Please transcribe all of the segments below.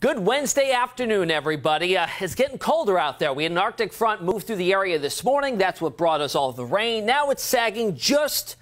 Good Wednesday afternoon, everybody. It's getting colder out there. We had an Arctic front move through the area this morning. That's what brought us all the rain. Now it's sagging just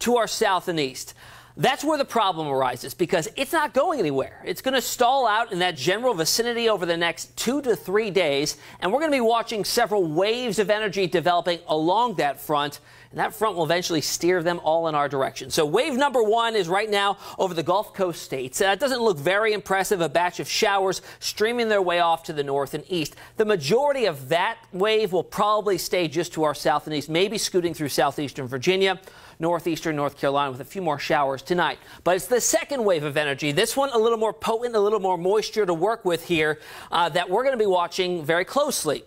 to our south and east. That's where the problem arises because it's not going anywhere. It's going to stall out in that general vicinity over the next 2 to 3 days. And we're going to be watching several waves of energy developing along that front. And that front will eventually steer them all in our direction. So wave number one is right now over the Gulf Coast states. It doesn't look very impressive, a batch of showers streaming their way off to the north and east. The majority of that wave will probably stay just to our south and east, maybe scooting through southeastern Virginia, northeastern North Carolina with a few more showers tonight. But it's the second wave of energy, this one a little more potent, a little more moisture to work with here, that we're going to be watching very closely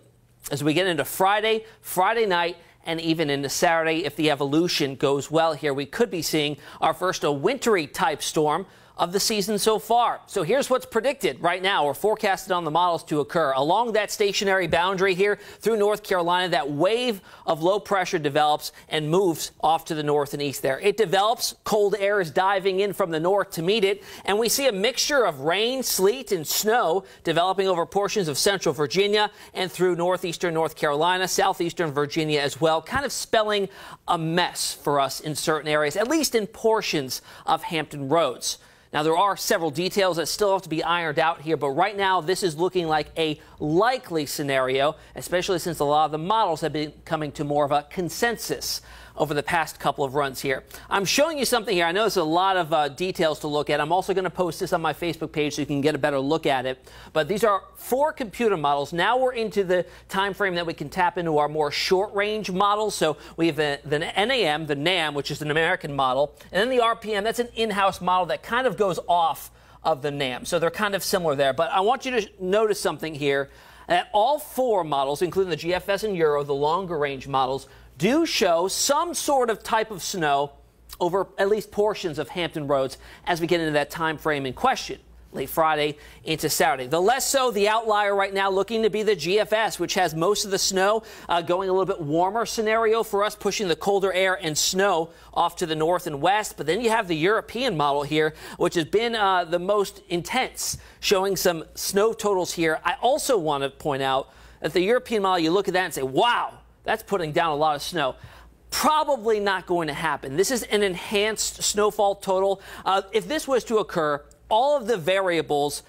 as we get into Friday night, and even into Saturday. If the evolution goes well here, we could be seeing our first wintry type storm of the season so far. So here's what's predicted right now or forecasted on the models to occur along that stationary boundary here through North Carolina. That wave of low pressure develops and moves off to the north and east there. It develops. Cold air is diving in from the north to meet it. And we see a mixture of rain, sleet and snow developing over portions of central Virginia and through northeastern North Carolina, southeastern Virginia as well, kind of spelling a mess for us in certain areas, at least in portions of Hampton Roads. Now, there are several details that still have to be ironed out here, but right now this is looking like a likely scenario, especially since a lot of the models have been coming to more of a consensus over the past couple of runs here. I'm showing you something here. I know there's a lot of details to look at. I'm also going to post this on my Facebook page so you can get a better look at it. But these are 4 computer models. Now we're into the time frame that we can tap into our more short-range models. So we have the NAM, which is an American model, and then the RPM. That's an in-house model that kind of goes off of the NAM. So they're kind of similar there. But I want you to notice something here. That all 4 models, including the GFS and Euro, the longer-range models, do show some sort of type of snow over at least portions of Hampton Roads as we get into that time frame in question, late Friday into Saturday. The less so, the outlier right now looking to be the GFS, which has most of the snow going a little bit warmer scenario for us, pushing the colder air and snow off to the north and west. But then you have the European model here, which has been the most intense, showing some snow totals here. I also want to point out that the European model, you look at that and say, wow, that's putting down a lot of snow. Probably not going to happen. This is an enhanced snowfall total. If this was to occur, all of the variables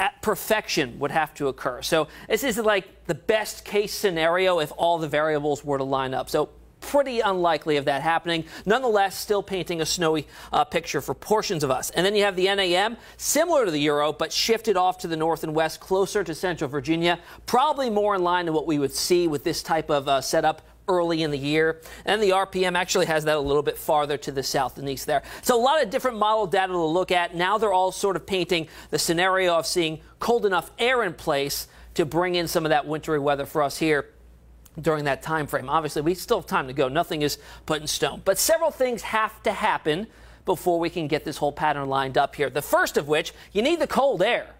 at perfection would have to occur. So this is like the best case scenario if all the variables were to line up. So pretty unlikely of that happening. Nonetheless, still painting a snowy picture for portions of us. And then you have the NAM, similar to the Euro, but shifted off to the north and west, closer to central Virginia, probably more in line to what we would see with this type of setup early in the year. And the RPM actually has that a little bit farther to the south and east there. So a lot of different model data to look at. Now they're all sort of painting the scenario of seeing cold enough air in place to bring in some of that wintry weather for us here during that time frame. Obviously, we still have time to go. Nothing is put in stone. But several things have to happen before we can get this whole pattern lined up here. The first of which, you need the cold air.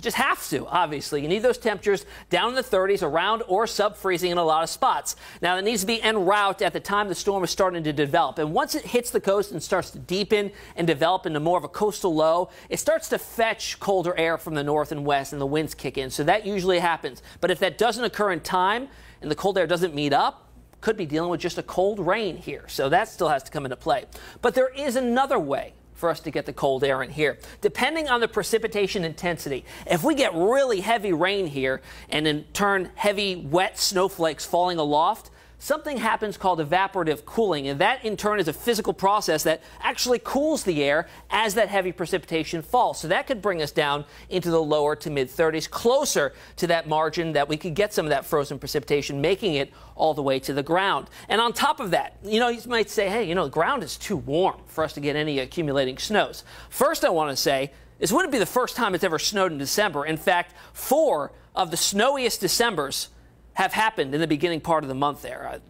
Just have to, obviously. You need those temperatures down in the 30s, around or sub-freezing in a lot of spots. Now, that needs to be en route at the time the storm is starting to develop. And once it hits the coast and starts to deepen and develop into more of a coastal low, it starts to fetch colder air from the north and west, and the winds kick in. So that usually happens. But if that doesn't occur in time and the cold air doesn't meet up, could be dealing with just a cold rain here. So that still has to come into play. But there is another way for us to get the cold air in here, depending on the precipitation intensity. If we get really heavy rain here and in turn heavy wet snowflakes falling aloft, something happens called evaporative cooling, and that in turn is a physical process that actually cools the air as that heavy precipitation falls. So that could bring us down into the lower to mid 30s, closer to that margin that we could get some of that frozen precipitation, making it all the way to the ground. And on top of that, you know, you might say, hey, you know, the ground is too warm for us to get any accumulating snows. First, I want to say this wouldn't be the first time it's ever snowed in December. In fact, 4 of the snowiest Decembers have happened in the beginning part of the month there.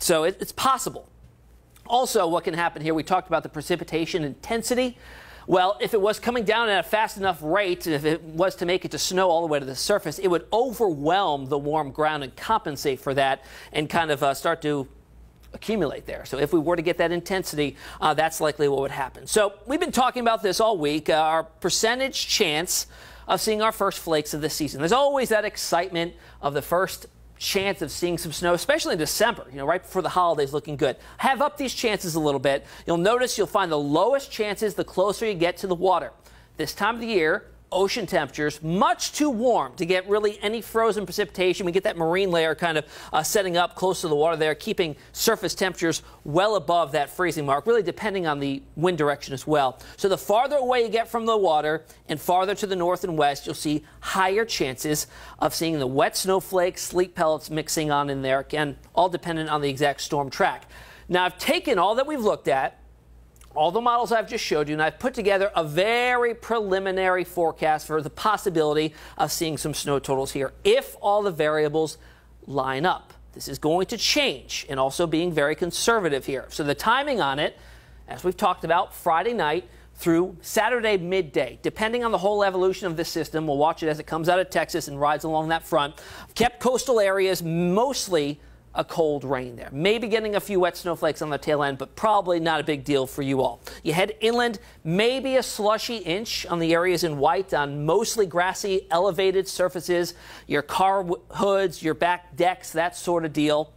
So it's possible. Also, what can happen here, we talked about the precipitation intensity. Well, if it was coming down at a fast enough rate, if it was to make it to snow all the way to the surface, it would overwhelm the warm ground and compensate for that and kind of start to accumulate there. So if we were to get that intensity, that's likely what would happen. So we've been talking about this all week. Our percentage chance of seeing our first flakes of the season. There's always that excitement of the first chance of seeing some snow, especially in December, you know, right before the holidays, looking good. I have upped these chances a little bit. You'll notice you'll find the lowest chances the closer you get to the water. This time of the year, ocean temperatures much too warm to get really any frozen precipitation. We get that marine layer kind of setting up close to the water there, keeping surface temperatures well above that freezing mark, really depending on the wind direction as well. So the farther away you get from the water and farther to the north and west, you'll see higher chances of seeing the wet snowflakes, sleet pellets mixing on in there. Again, all dependent on the exact storm track. Now, I've taken all that we've looked at, all the models I've just showed you, and I've put together a very preliminary forecast for the possibility of seeing some snow totals here if all the variables line up. This is going to change, and also being very conservative here. So the timing on it, as we've talked about, Friday night through Saturday midday. Depending on the whole evolution of this system, we'll watch it as it comes out of Texas and rides along that front. I've kept coastal areas mostly a cold rain there. Maybe getting a few wet snowflakes on the tail end, but probably not a big deal for you all. You head inland, maybe a slushy inch on the areas in white on mostly grassy, elevated surfaces, your car hoods, your back decks, that sort of deal.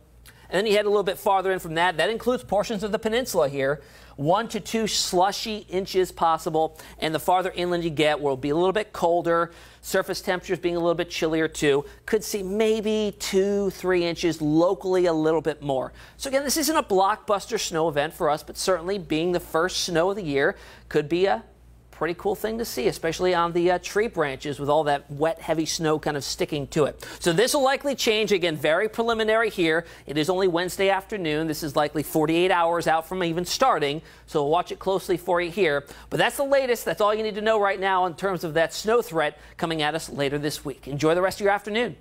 And then you head a little bit farther in from that. That includes portions of the peninsula here. 1 to 2 slushy inches possible. And the farther inland you get, will be a little bit colder. Surface temperatures being a little bit chillier too. Could see maybe 2-3 inches locally, a little bit more. So again, this isn't a blockbuster snow event for us, but certainly being the first snow of the year could be a pretty cool thing to see, especially on the tree branches with all that wet, heavy snow kind of sticking to it. So this will likely change. Again, very preliminary here. It is only Wednesday afternoon. This is likely 48 hours out from even starting. So we'll watch it closely for you here. But that's the latest. That's all you need to know right now in terms of that snow threat coming at us later this week. Enjoy the rest of your afternoon.